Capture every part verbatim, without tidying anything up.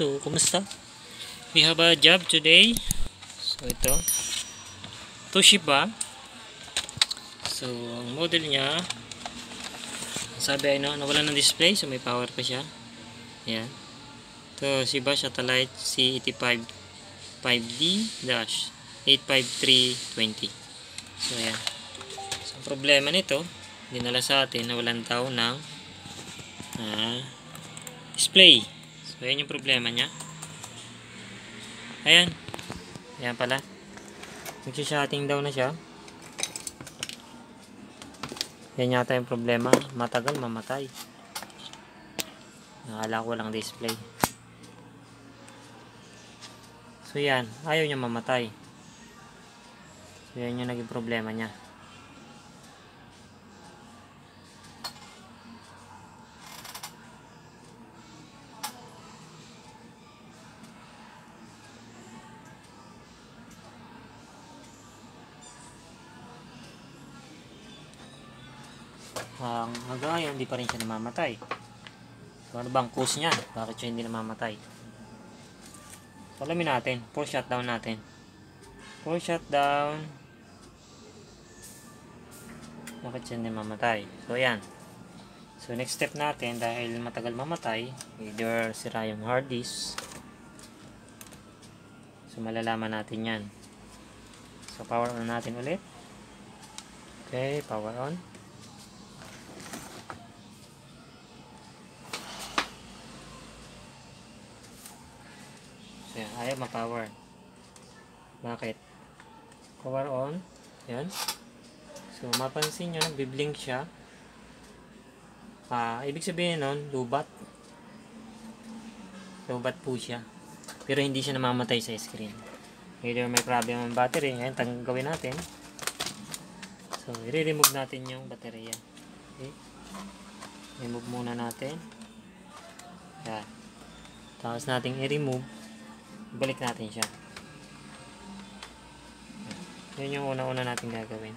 So, kumusta? We have a job today. So, ito. Toshiba. So, ang model niya, sabi ay no, nawala ng display. So, may power pa siya. Ayan. Toshiba Satellite C eighty-five five D eight five three two zero. So, ayan. So, ang problema nito, dinala sa atin na walang tao ng uh, display. So, ayan yung problema niya. Ayan. Ayan pala. Nagsisating daw na siya. Ayan yata yung problema. Matagal mamatay. Nakala ko walang display. So, yan. Ayaw niya mamatay. So, yan yung naging problema niya. Ang hanggang ngayon, hindi pa rin siya namamatay. So, ano bang cause niya? Bakit siya hindi namamatay? So, alamin natin. Full shutdown natin. Full shutdown. Bakit siya hindi mamatay? So, ayan. So, next step natin, dahil matagal mamatay, either sira yung hard disk. So, malalaman natin yan. So, power on natin ulit. Okay, power on. Ayaw ma-power. Bakit? Power on. Ayan. So, mapansin nyo, nagbiblink siya. Ah, ibig sabihin nun, lubat. Lubat po siya. Pero hindi siya namamatay sa screen. Either may problem ang battery. Ayan, tanggawin natin. So, i-remove natin yung battery. Ayan. Okay. Remove muna natin. Ayan. Tapos natin i-remove. Balik natin siya. Yun yung una-una natin gagawin.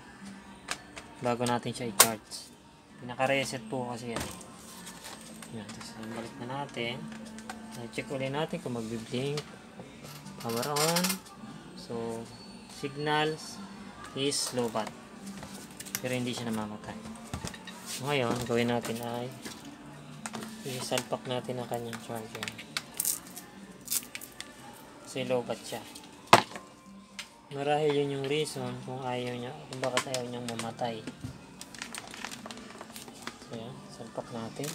Bago natin siya i-charge. Pinaka-reset po kasi yan. Yan. Tapos balik na natin. Check ulit natin kung magbiblink. Power on. So, signals is low bat. Pero hindi siya namamatay. So, ngayon, gawin natin ay i-salpak natin ang kanyang charger. Kasi lobat siya. Marahil yun yung reason kung ayaw niya, kung bakit ayaw niyang mamatay. So yan, salpak natin.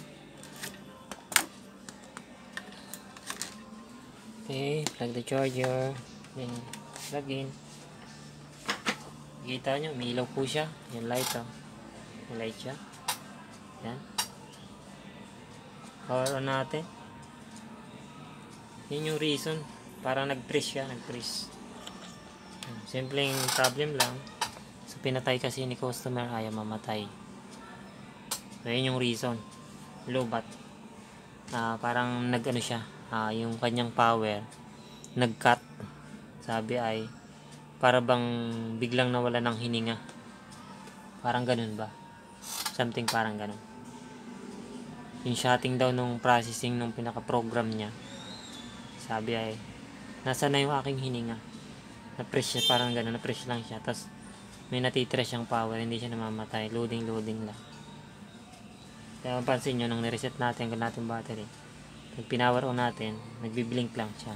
Okay, plug the charger. Then, plug in. Kita nyo, may ilaw po siya. Yung light oh. Yung light siya. Yan. Power on natin. Yun yung reason. Parang nag-freeze siya, nag-freeze. Simpleng problem lang. So, pinatay kasi ni customer, ayaw mamatay. So, yun yung reason. Lobat. Uh, parang nag-ano siya, uh, yung kanyang power, nag-cut. Sabi ay, para bang biglang nawala ng hininga. Parang ganun ba? Something parang ganun. Yung shutting down ng processing ng pinaka-program niya. Sabi ay, nasa na yung aking hininga. Na-press siya, parang gano'n, na-press lang siya. Tapos, may natitress siyang power, hindi siya namamatay. Loading, loading lang. Kaya mapansin nyo, nung nireset natin, hanggang natin battery, pag pinower on natin, nagbiblink lang siya.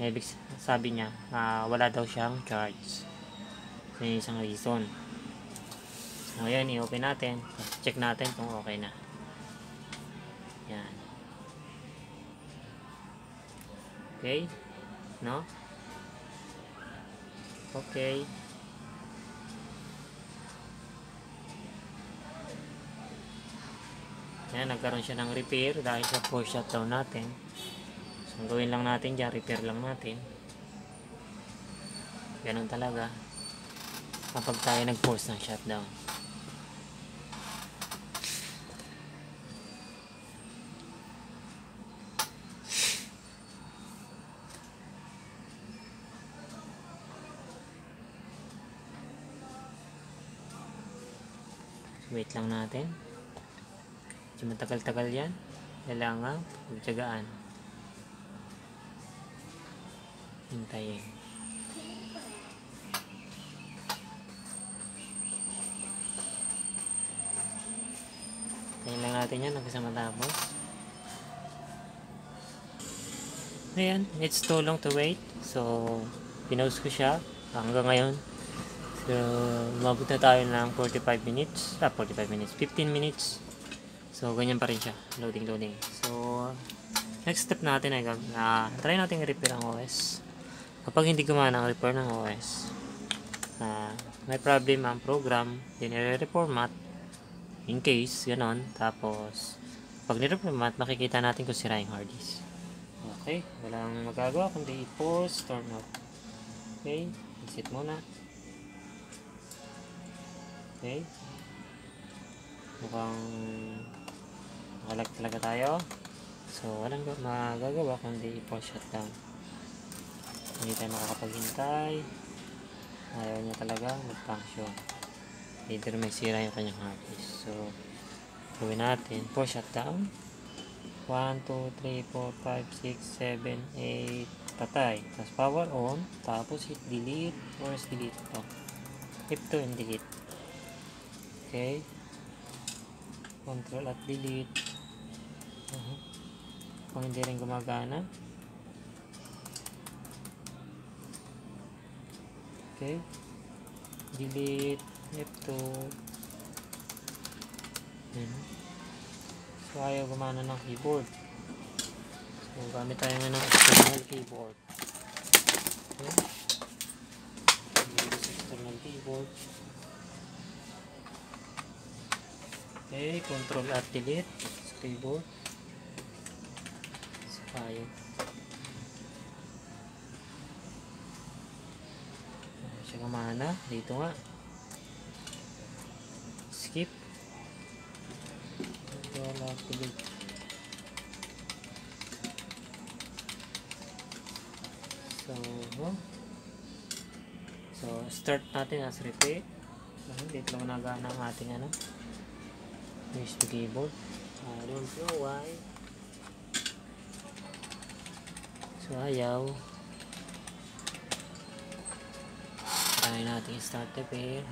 Ibig sabi niya, uh, wala daw siyang charge. So, yun isang reason. So, yun, i-open natin. Check natin kung okay na. Yan. Okay, no? Okay. Ayan, nagkaroon siya ng repair dahil sa full shutdown natin. So, gawin lang natin dyan, repair lang natin. Ganun talaga. Kapag tayo nag-force ng shutdown. Wait lang natin. Matagal-tagal yan. Kailangan magtiyagaan. hintayin. Hintayin lang natin yan hanggang sa matapos. Ayan, it's too long to wait. So, pinost ko siya hanggang ngayon. So, umabot na tayo ng forty-five minutes. Ah, forty-five minutes. fifteen minutes. So, ganyan pa rin siya. Loading, loading. So, next step natin ay uh, try natin i-repair ang O S. Kapag hindi gumana ang repair ng O S, uh, may problem ang program, din i-reformat in case, ganon. Tapos, pag ni-reformat, makikita natin kung sira yung hard disk. Okay, walang magagawa kundi i-force turn off. Okay, i-set muna. Okay, mukhang nakalag talaga tayo. So, walang magagawa kundi i-force shutdown. Hindi tayo makakapaghintay. Ayaw niya talaga mag-function. Either may sira yung kanyang hard disk. So, gawin natin. Force shutdown. one, two, three, four, five, six, seven, eight. Patay. Tapos power on. Tapos hit delete. Force delete ito. Hit to and delete. Okay. Control at delete. Uh-huh. Kung hindi rin gumagana, okay, delete F two. Ayan. So ayaw gumana ng keyboard, so gamit tayo ng external keyboard. Okay, external keyboard. Okay, control at delete keyboard. Ayun. Siya gumana. Dito nga. Skip. So, so start natin as replay. Dito lang nagana ang ating ano, U S B cable. I don't know why. So, ayaw. Try natin start the pair.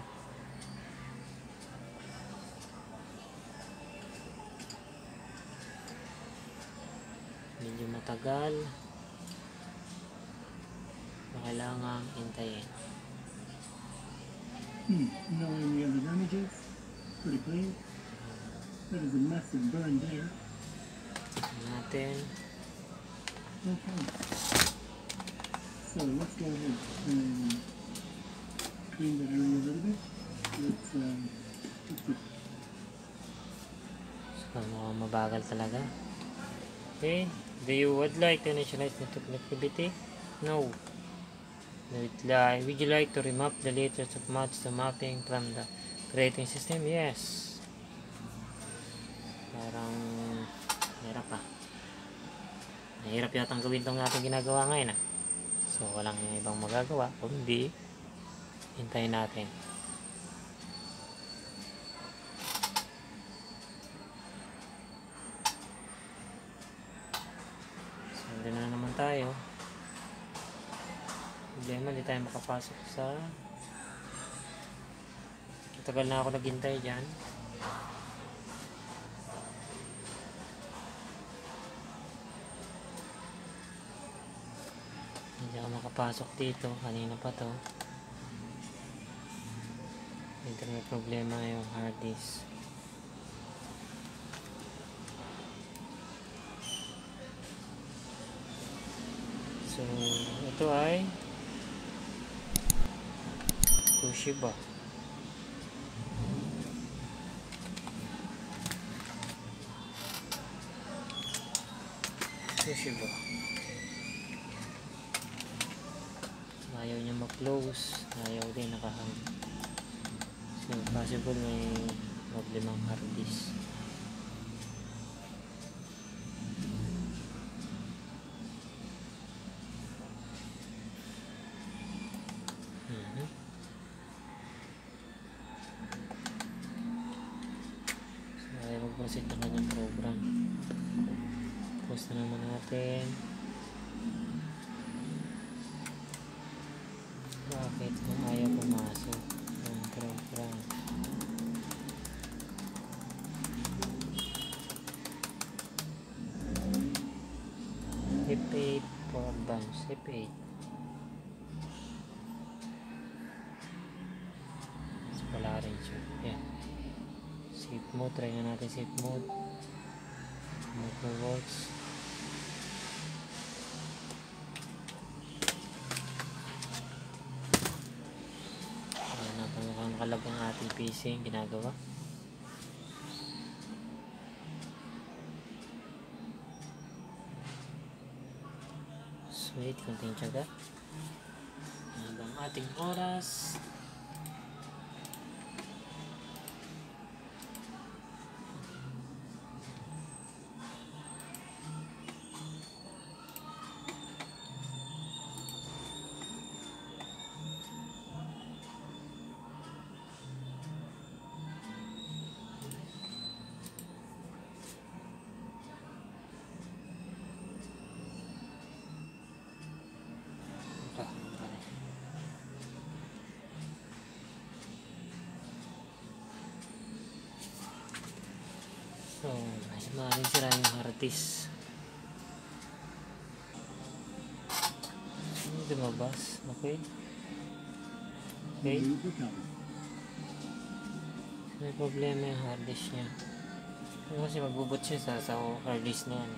Medyo matagal. Kailangan hintayin. Hmm, no any other damages? Pretty clean. That is a massive burn there. Natin. Okay. So let's go ahead and clean that area a little bit. Let's um let's see. So mukhang mabagal talaga. Okay. Do you would like to initialize network connectivity? No. Would like would you like to remap the latest of match the mapping from the creating system? Yes. Parang hirap pa. Nahirap yatang gawin itong ating ginagawa ngayon ah. So walang ibang magagawa kundi hintayin natin. So andun na naman tayo. Problema, hindi tayo makapasok sa... Matagal na ako naghintay dyan. Hindi ako makapasok dito, kanina pa to. Dito may problema yung hard disk. So, ito ay Toshiba. Toshiba. Ayaw niya mag-close, ayaw din nakahang. So possible may problema ang hard disk. Mm-hmm. So ayaw mag-proceed na kanyang program. Post na naman natin. Bakit kung ayaw pumasok? Run, run, run. F eight for bounce. F eight. Mas wala rin siya. Yan. Shift mode. Try na natin shift mode. Move towards. Alam ang ating P C yung ginagawa. Sweet, kunting tiyaga. Alam ang ating oras. So, mas maaaring sira yung hard disk. Hindi lumabas. Okay. Okay. May problema yung hard disk niya. Kasi magbubot siya sa, sa hard disk na yan.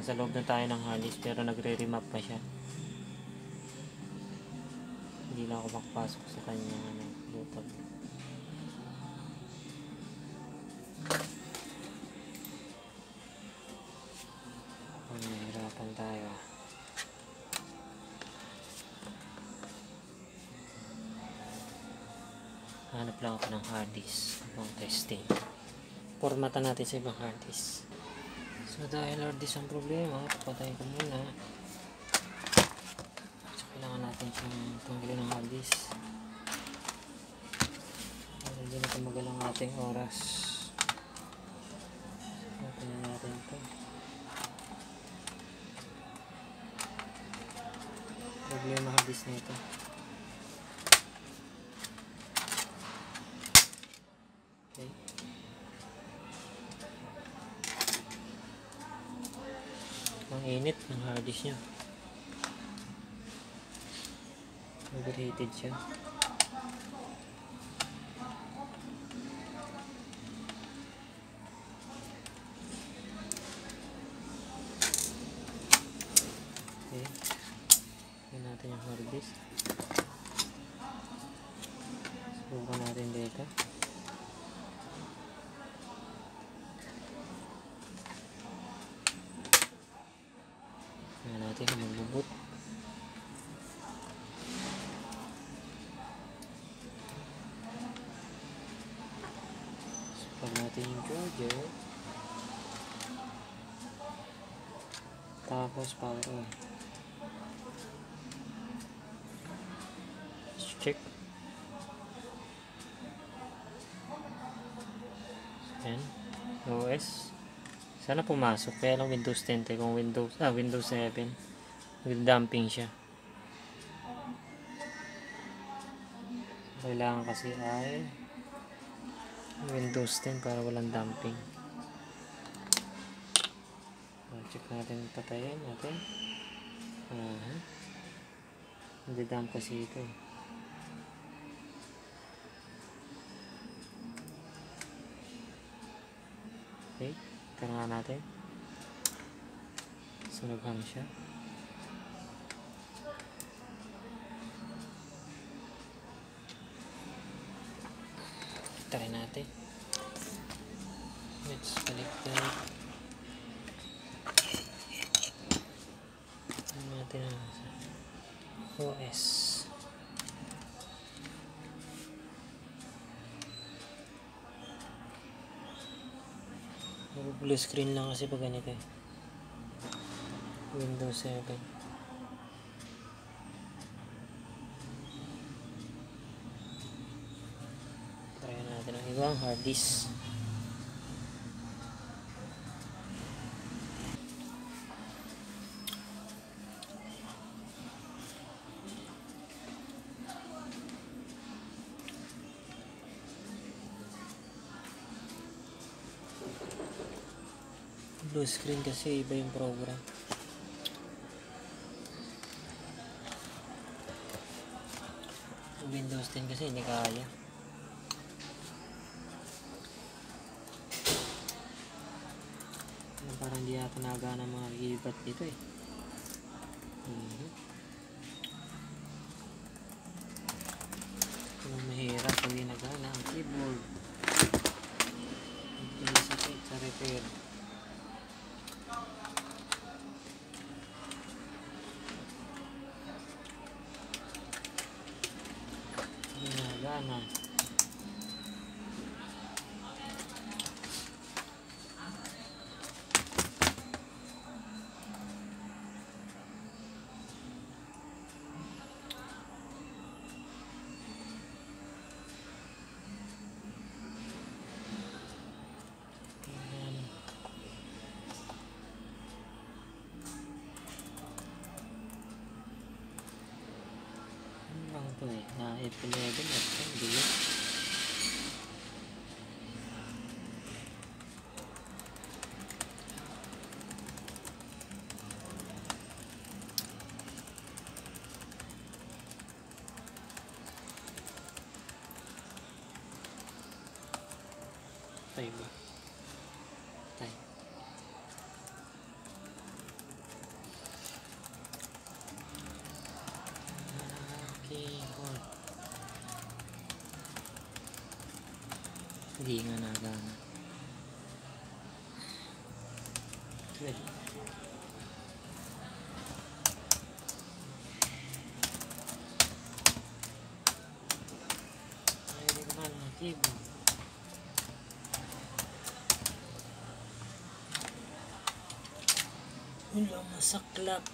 Nasa loob na tayo ng hard disk pero nagre-remap pa siya. Hindi lang ako makapasok sa kanyang ano, laptop. Nahirapan tayo. Hanap lang ako ng hard disk pang testing. Formatan natin sa ibang hard disk. So dahil hard disk ang problema, papatayin ko muna. So kailangan natin siyang tanggalin ng hard disk. Hindi na tumagal ang ating oras. So open na natin ito. Problema hard disk nito. Okay. Ang init ng hard disk niya. Overheated siya. Okay. Natin yung hard disk. Subukan natin dito. Tingnan natin kung mag-boot. Subukan natin yung charger. Tapos power on. Check. Ayan. O S. Sana pumasok. Kaya lang Windows ten. Kung Windows, ah, Windows seven. Nag-dumping siya. Kailangan kasi ay Windows ten para walang dumping. Check natin. Patayin natin. Uh-huh. Nag-dump kasi ito eh. Okay, tara natin. Sunog hang siya. Tara natin. Let's connect it. Ano natin ang O S. Blue screen lang kasi pag ganito eh. Windows seven. Try natin ang ibang hard disk. full screen kasi iba yung program. Windows ten kasi hindi kaya. Parang hindi yata nagana mga ibat dito eh. Mm-hmm. Anong mahirap pag hindi nagana ang keyboard. Hindi sakit sa repair. Nah, nah itu dia benar kan dulu tay ba tay hindi nga nagana. Good. Hindi ko man nakibo. Wala masaklap.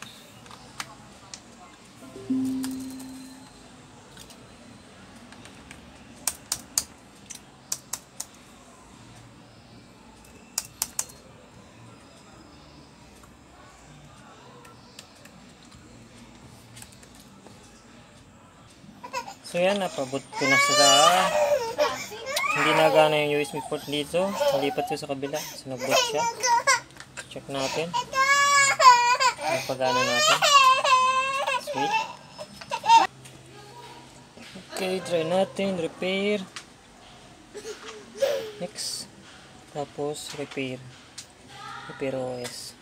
So yan, napabot ko na sila. Hindi nagana yung U S B port dito. Nalipat ko sa kabila. So nagbot siya. Check natin. Napagana natin. Sweet. Okay, try natin. Repair. Next. Tapos repair. Repair O S.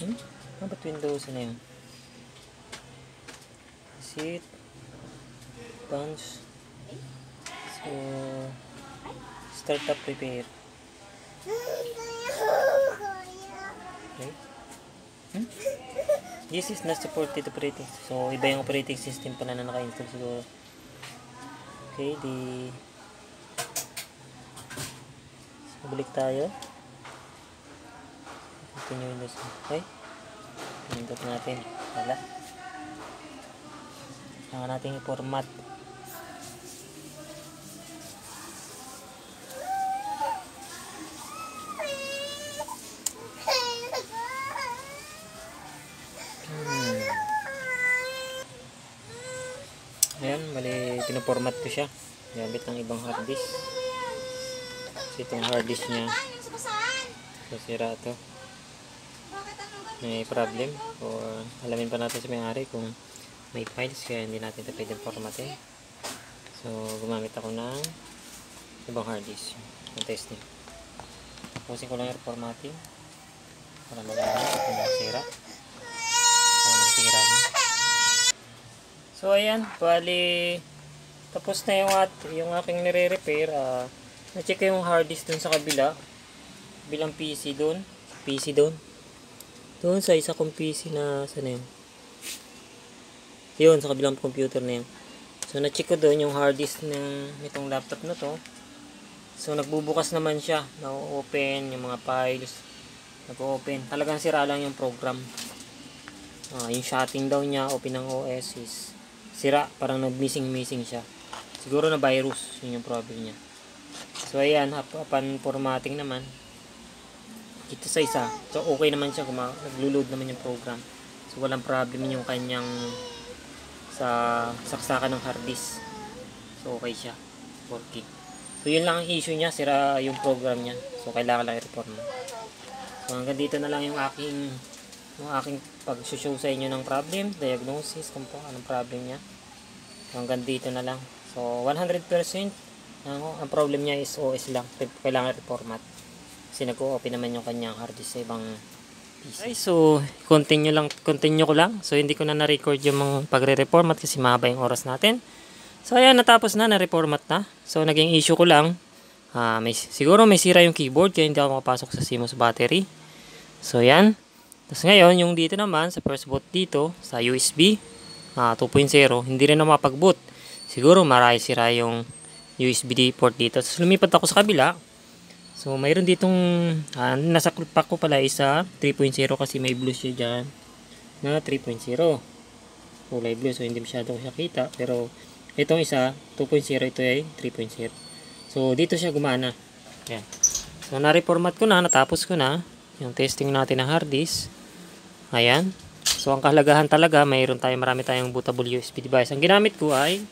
Hmm? Ba't Windows na yun? Seat punch, so start up repair. Okay. Hmm? This is not supported operating, so iba yung operating system pala na naka-install siguro. Okay, di so, balik tayo. Continue Windows. Okay, pinindot natin wala. Kailangan natin i-format. Hmm. Ayan, bali pinaformat ko siya. Gamit ng ibang hard disk. Kasi itong hard disk niya. Sasira ito. May problem. O, alamin pa natin sa may-ari kung may files kaya hindi natin ito pwedeng formatin. So gumamit ako ng ibang hard disk yung testing. Tapusin ko lang yung formatting para malaman kung nasira o nasira niya. So ayan, bali tapos na yung, at, yung aking nire-repair. uh, na-check ko yung hard disk dun sa kabila bilang P C dun P C dun dun sa isa kong P C na sana yun yun sa kabilang computer na yun. So na-check ko doon yung hard disk ng itong laptop na to. So nagbubukas naman siya, na-open yung mga files, nag-open. Talagang sira lang yung program. Ah, yung shutting down niya, open ng O S is sira, parang nag-missing-missing siya. Siguro na virus, yun yung problem niya. So ayan, upon formatting naman. Dito sa isa. So okay naman siya, nag-load naman yung program. So walang problem yung kanyang sa saksakan ng hard disk. So okay siya, working. So yun lang ang issue niya, sira yung program niya. So kailangan lang i-reform. So hanggang dito na lang yung aking yung aking pag-show sa inyo ng problem, diagnosis kung po anong problem niya. So hanggang dito na lang. So one hundred percent ang, ang problem niya is O S lang. Kailangan i-reformat. Kasi nag-o-open naman yung kanyang hard disk sa ibang P C. Okay, so continue lang, continue ko lang. So hindi ko na na-record yung mga pagre-reformat kasi mahaba yung oras natin. So ayan, natapos na, na-reformat na. So naging issue ko lang, uh, may, siguro may sira yung keyboard kaya hindi ako makapasok sa C M O S battery. So ayan. Tapos ngayon, yung dito naman, sa first boot dito, sa U S B uh, two point oh, hindi rin na mapag-boot. Siguro maray sira yung U S B port dito. So lumipat ako sa kabila. So mayroon ditong, uh, nasa pack ko pala isa, three point oh kasi may blue siya dyan na three point oh. Kulay blue, so hindi masyado ko siya kita, pero itong isa, two point oh, ito ay three point oh. So, dito siya gumana. Ayan. So, na-reformat ko na, natapos ko na yung testing natin ng hard disk. Ayan. So, ang kahalagahan talaga, mayroon tayo, marami tayong bootable U S B device. Ang ginamit ko ay,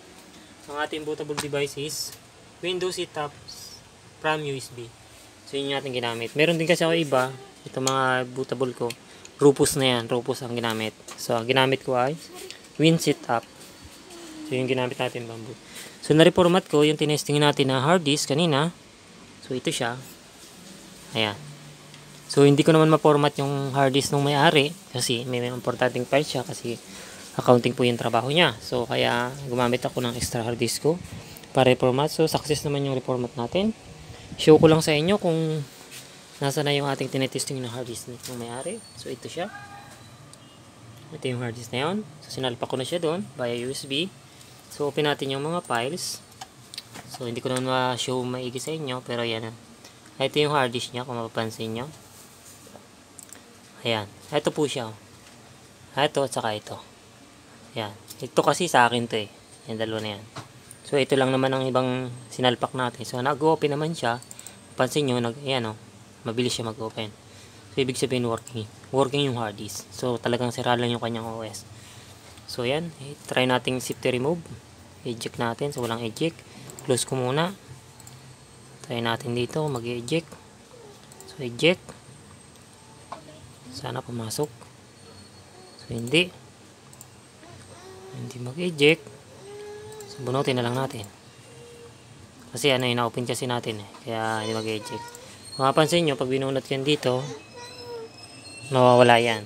ang ating bootable device is Windows Setup RAM U S B. So, yun yung ating ginamit. Meron din kasi ako iba, itong mga bootable ko, Rufus na yan, Rufus ang ginamit. So, ang ginamit ko ay Win Setup. So, yung ginamit natin, bamboo. So, na-reformat ko yung tinesting natin na hard disk kanina. So, ito siya. Ayan. So, hindi ko naman ma-format yung hard disk nung may-ari kasi may importanteng file siya kasi accounting po yung trabaho niya. So, kaya gumamit ako ng extra hard disk ko para reformat. So, success naman yung reformat natin. Show ko lang sa inyo kung nasa na yung ating tinetesting na hard disk nung may-ari. So, ito siya. Ito yung hard disk na yun. So, sinalpa ko na siya doon via U S B. So, open natin yung mga files. So, hindi ko naman ma-show maigi sa inyo. Pero, ayan na. Ito yung hard disk niya, kung mapapansin nyo. Ayan. Ito po siya. Ito at saka ito. Ayan. Ito kasi sa akin to eh. Yung dalawa na yan. So, ito lang naman ang ibang sinalpak natin. So, nag-open naman siya. Pansin nyo, nag, ayan o. Mabilis siya mag-open. So, ibig sabihin working. Working yung hard disk. So, talagang sira lang yung kanyang O S. So, ayan. Try natin shift to remove. Eject natin. So, walang eject. Close ko muna. Try natin dito. Mag-eject. So, eject. Sana pumasok. So, hindi. Hindi mag-eject. So, bunutin na lang natin. Kasi ano, ina-open kasi natin eh. Kaya, hindi mag-eject. Makapansin nyo, pag binunot yan dito, nawawala yan.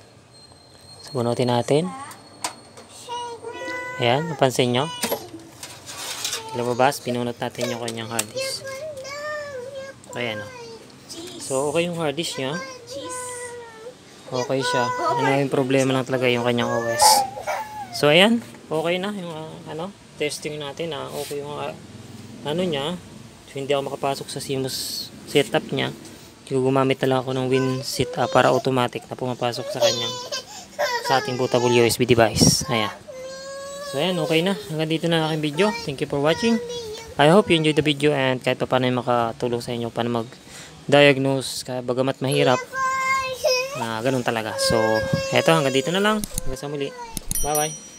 So, bunutin natin. Ayan, napansin nyo. Lababas, pinunot natin yung kanyang hard disk. Ayan o. So, okay yung hard disk niya. Okay siya. Ano yung problema lang talaga yung kanyang O S. So, ayan. Okay na yung uh, ano, testing natin na uh, okay yung uh, ano niya. So, hindi ako makapasok sa C M O S setup niya. Gumamit na lang ako ng Win Setup para automatic na pumapasok sa kanyang sa ating bootable U S B device. Ayan. So, ayan, okay na. Hanggang dito na aking video. Thank you for watching. I hope you enjoyed the video and kahit pa paano yung makatulong sa inyo para mag-diagnose kaya bagamat mahirap. Uh, ganun talaga. So, eto, hanggang dito na lang. Hanggang sa muli. Bye-bye.